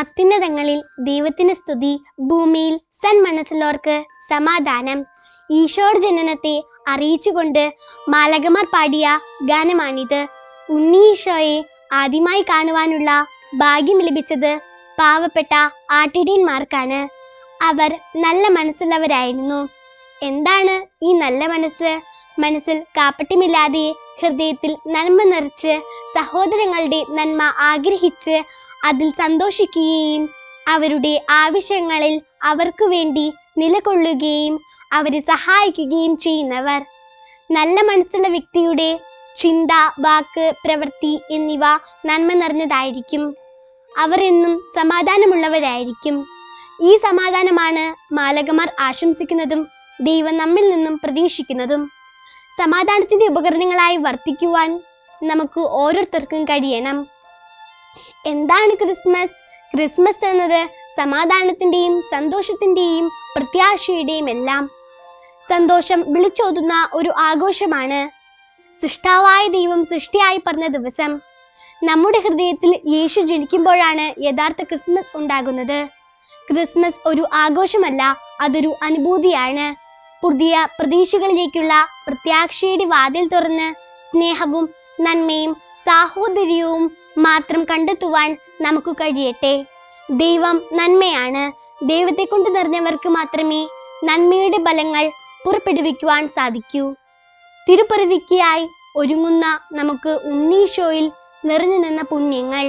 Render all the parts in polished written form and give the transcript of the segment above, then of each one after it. അത്യുന്നതങ്ങളിൽ ദൈവത്തിന് സ്തുതി, ഭൂമിയിൽ സന്മനസ്സുള്ളവർക്ക് സമാധാനം. ഈശോയുടെ ജനനത്തെ അറിയിച്ചുകൊണ്ട് മാലകമാർ പാടിയ ഗാനമാണിത്. ഉണ്ണി ഈശോയെ ആദ്യമായി കാണുവാനുള്ള ഭാഗ്യം ലഭിച്ചത് പാവപ്പെട്ട ആട്ടിടയന്മാർക്കാണ്. അവർ നല്ല മനസ്സുള്ളവരായിരുന്നു. എന്താണ് ഈ നല്ല മനസ്സ്? മനസ്സിൽ കാപ്പട്യമില്ലാതെ ഹൃദയത്തിൽ നന്മ നിറച്ച് സഹോദരങ്ങളുടെ നന്മ ആഗ്രഹിച്ച് അതിൽ സന്തോഷിക്കുകയും അവരുടെ ആവശ്യങ്ങളിൽ അവർക്കു വേണ്ടി നിലകൊള്ളുകയും അവരെ സഹായിക്കുകയും ചെയ്യുന്നവർ. നല്ല മനസ്സുള്ള വ്യക്തിയുടെ ചിന്ത, വാക്ക്, പ്രവൃത്തി എന്നിവ നന്മ നിറഞ്ഞതായിരിക്കും. അവർ എന്നും സമാധാനമുള്ളവരായിരിക്കും. ഈ സമാധാനമാണ് മാലകമാർ ആശംസിക്കുന്നതും ദൈവം നമ്മിൽ നിന്നും പ്രതീക്ഷിക്കുന്നതും. സമാധാനത്തിൻ്റെ ഉപകരണങ്ങളായി വർത്തിക്കുവാൻ നമുക്ക് ഓരോരുത്തർക്കും കഴിയണം. എന്താണ് ക്രിസ്മസ്? ക്രിസ്മസ് എന്നത് സമാധാനത്തിൻ്റെയും സന്തോഷത്തിൻ്റെയും പ്രത്യാശയുടെയും എല്ലാം സന്തോഷം വിളിച്ചോതുന്ന ഒരു ആഘോഷമാണ്. സൃഷ്ടാവായ ദൈവം സൃഷ്ടിയായി പറഞ്ഞ ദിവസം നമ്മുടെ ഹൃദയത്തിൽ യേശു ജനിക്കുമ്പോഴാണ് യഥാർത്ഥ ക്രിസ്മസ് ഉണ്ടാകുന്നത്. ക്രിസ്മസ് ഒരു ആഘോഷമല്ല, അതൊരു അനുഭൂതിയാണ്. പുതിയ പ്രതീക്ഷകളിലേക്കുള്ള പ്രത്യാശയുടെ വാതിൽ തുറന്ന് സ്നേഹവും നന്മയും സാഹോദര്യവും മാത്രം കണ്ടെത്തുവാൻ നമുക്ക് കഴിയട്ടെ. ദൈവം നന്മയാണ്. ദൈവത്തെ കൊണ്ട് നിറഞ്ഞവർക്ക് മാത്രമേ നന്മയുടെ ഫലങ്ങൾ പുറപ്പെടുവിക്കുവാൻ സാധിക്കൂ. തിരുപ്പിറവിക്കായി ഒരുങ്ങുന്ന നമുക്ക് ഉണ്ണീശോയിൽ നിറഞ്ഞു നിന്ന പുണ്യങ്ങൾ,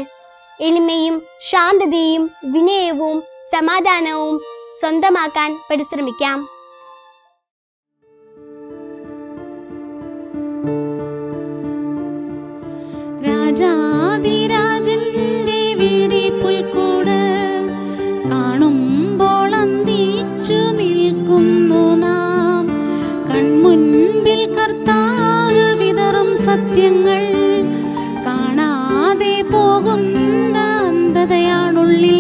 എളിമയും ശാന്തതയും വിനയവും സമാധാനവും സ്വന്തമാക്കാൻ പരിശ്രമിക്കാം. രാജാതിരാജന്റെ വീടിപ്പുൽക്കൂട് കാണുമ്പോൾ അന്തിച്ചു നിൽക്കുന്നു നാം. കൺമുൻപിൽ കർത്താവ് വിതറും സത്യങ്ങൾ. കാണാതെ പോകുന്ന അന്ധതയാണുള്ളിൽ.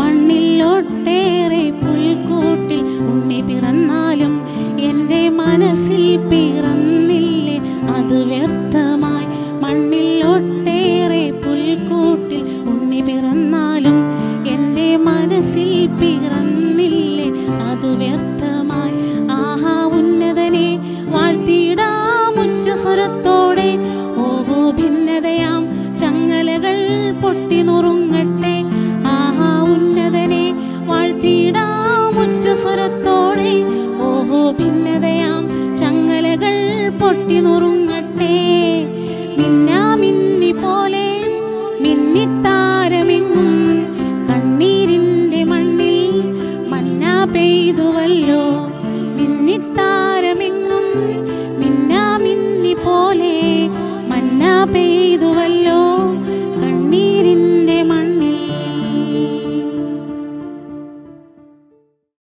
മണ്ണിൽ ഒട്ടേറെ പുൽക്കൂട്ടിൽ ഉണ്ണി പിറന്നാലും എൻ്റെ മനസ്സിൽ പിറന്നില്ലേ അത് വ്യർത്ഥമായി. മണ്ണിൽ ഒട്ടേറെ പുൽക്കൂട്ടിൽ ഉണ്ണി പിറന്നാലും എൻ്റെ മനസ്സിൽ പിറന്നില്ലേ അത് വ്യർത്ഥമായി. ആഹാ ഉന്നതനെ വാഴ്ത്തിയിടാം ഉച്ചസ്വരത്തോടെ. ഓഹോ ഭിന്നതയാം ചങ്ങലകൾ പൊട്ടി നുറുങ്ങട്ടെ. ആഹാ ഉന്നതനെ വാഴ്ത്തിയിടാം ഉച്ചസ്വരത്തോടെ. ഓഹോ ഭിന്നതയാം ചങ്ങലകൾ പൊട്ടി നുറുങ്ങ